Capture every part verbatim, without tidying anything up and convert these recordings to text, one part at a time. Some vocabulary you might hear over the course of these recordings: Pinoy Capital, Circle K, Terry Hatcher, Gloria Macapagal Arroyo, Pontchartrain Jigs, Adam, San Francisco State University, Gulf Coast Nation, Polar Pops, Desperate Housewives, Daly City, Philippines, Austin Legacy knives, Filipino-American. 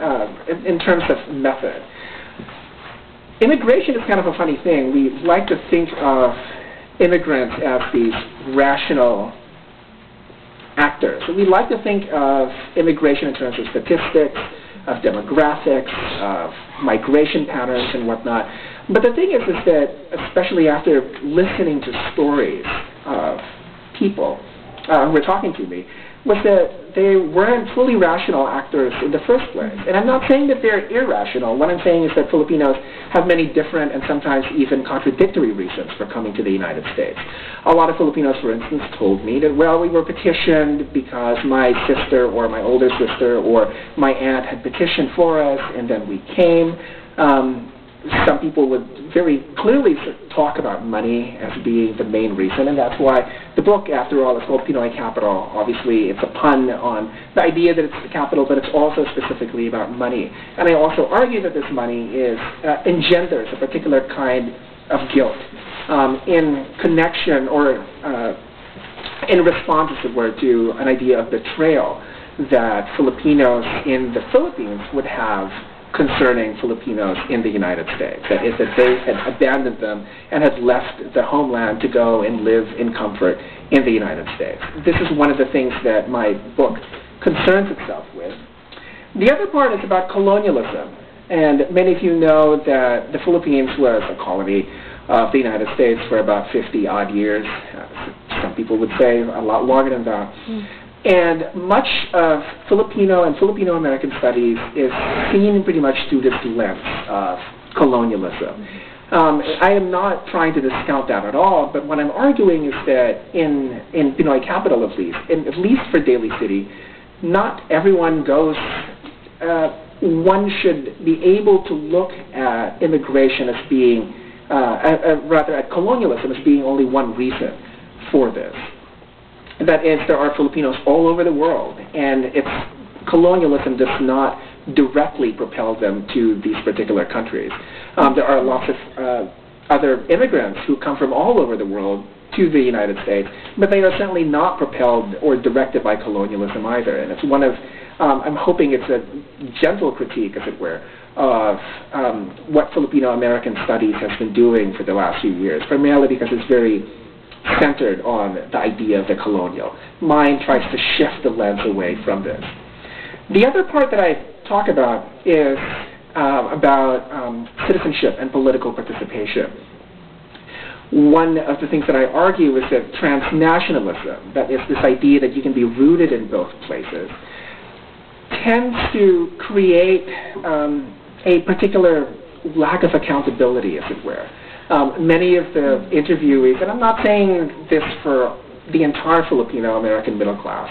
um, in, in terms of method. Immigration is kind of a funny thing. We like to think of immigrants as these rational actors. So we like to think of immigration in terms of statistics, of demographics, of migration patterns and whatnot. But the thing is, is that, especially after listening to stories of people uh, who were talking to me, was that they weren't fully rational actors in the first place. And I'm not saying that they're irrational. What I'm saying is that Filipinos have many different and sometimes even contradictory reasons for coming to the United States. A lot of Filipinos, for instance, told me that, well, we were petitioned because my sister or my older sister or my aunt had petitioned for us, and then we came. Um, some people would very clearly talk about money as being the main reason, and that's why the book, after all, is called Pinoy Capital. Obviously, it's a pun on the idea that it's the capital, but it's also specifically about money. And I also argue that this money is uh, engenders a particular kind of guilt um, in connection or uh, in response, as it were, to an idea of betrayal that Filipinos in the Philippines would have concerning Filipinos in the United States. That is, that they had abandoned them and had left the homeland to go and live in comfort in the United States. This is one of the things that my book concerns itself with. The other part is about colonialism. And many of you know that the Philippines was a colony of the United States for about fifty odd years. Uh, some people would say a lot longer than that. Mm. And much of Filipino and Filipino-American studies is seen pretty much through this lens of colonialism. Um, I am not trying to discount that at all, but what I'm arguing is that in, in Pinoy Capital, at least, in, at least for Daly City, not everyone goes, uh, one should be able to look at immigration as being, uh, uh, rather at colonialism as being only one reason for this. That is, there are Filipinos all over the world, and it's, colonialism does not directly propel them to these particular countries. Um, there are lots of uh, other immigrants who come from all over the world to the United States, but they are certainly not propelled or directed by colonialism either. And it's one of, um, I'm hoping it's a gentle critique, as it were, of um, what Filipino-American studies has been doing for the last few years, primarily because it's very centered on the idea of the colonial. Mine tries to shift the lens away from this. The other part that I talk about is uh, about um, citizenship and political participation. One of the things that I argue is that transnationalism, that is this idea that you can be rooted in both places, tends to create um, a particular lack of accountability, as it were. Um, many of the interviewees, and I'm not saying this for the entire Filipino-American middle class,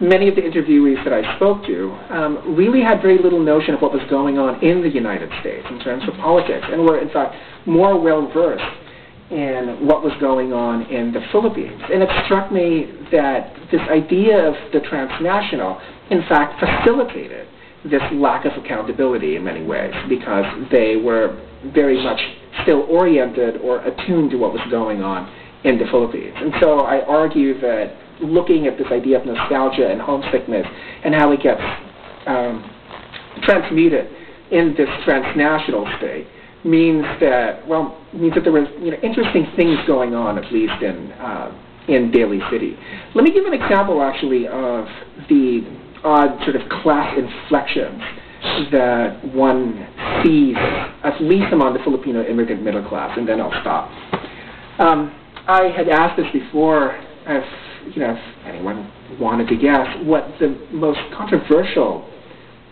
many of the interviewees that I spoke to um, really had very little notion of what was going on in the United States in terms of politics, and were in fact more well-versed in what was going on in the Philippines. And it struck me that this idea of the transnational, in fact, facilitated this lack of accountability in many ways, because they were very much still oriented or attuned to what was going on in the Philippines. And so I argue that looking at this idea of nostalgia and homesickness and how it gets um, transmuted in this transnational state means that, well, means that there were you know, interesting things going on, at least in, uh, in Daly City. Let me give an example, actually, of the odd sort of class inflections that one sees, at least among the Filipino immigrant middle class, and then I'll stop. Um, I had asked this before, if, you know, if anyone wanted to guess, what the most controversial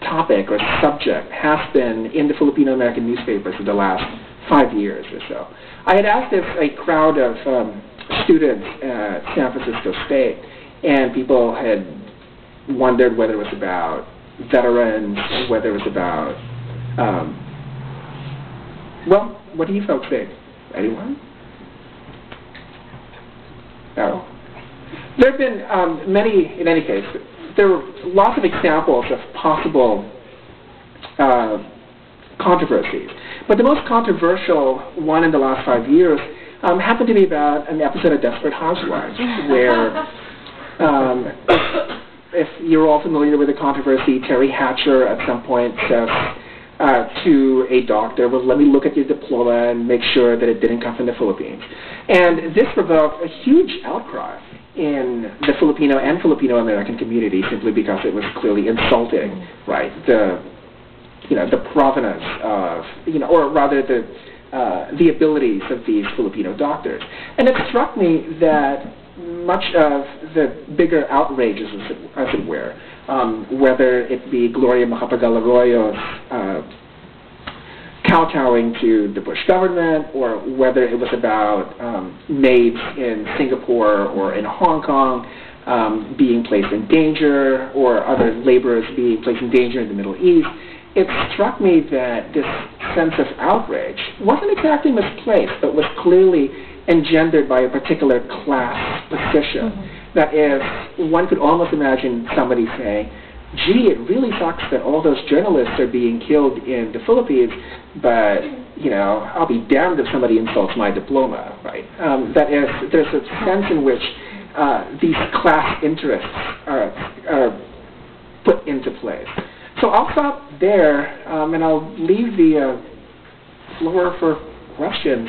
topic or subject has been in the Filipino-American newspapers for the last five years or so. I had asked this a crowd of um, students at San Francisco State, and people had wondered whether it was about veterans, whether it was about, um, well, what do you folks think? Anyone? No? There have been um, many, in any case, there were lots of examples of possible uh, controversies. But the most controversial one in the last five years um, happened to be about an episode of Desperate Housewives, where um, if you're all familiar with the controversy, Terry Hatcher at some point says uh, to a doctor, well, let me look at your diploma and make sure that it didn't come from the Philippines. And this provoked a huge outcry in the Filipino and Filipino-American community simply because it was clearly insulting, right, the, you know, the provenance of, you know, or rather the, uh, the abilities of these Filipino doctors. And it struck me that much of the bigger outrages, as it, as it were, um, whether it be Gloria Macapagal Arroyo uh, kowtowing to the Bush government, or whether it was about um, maids in Singapore or in Hong Kong um, being placed in danger, or other laborers being placed in danger in the Middle East, it struck me that this sense of outrage wasn't exactly misplaced, but was clearly engendered by a particular class position. Mm-hmm. That is, one could almost imagine somebody saying, gee, it really sucks that all those journalists are being killed in the Philippines, but, you know, I'll be damned if somebody insults my diploma, right? Um, that is, there's a sense in which uh, these class interests are, are put into place. So I'll stop there, um, and I'll leave the uh, floor for questions.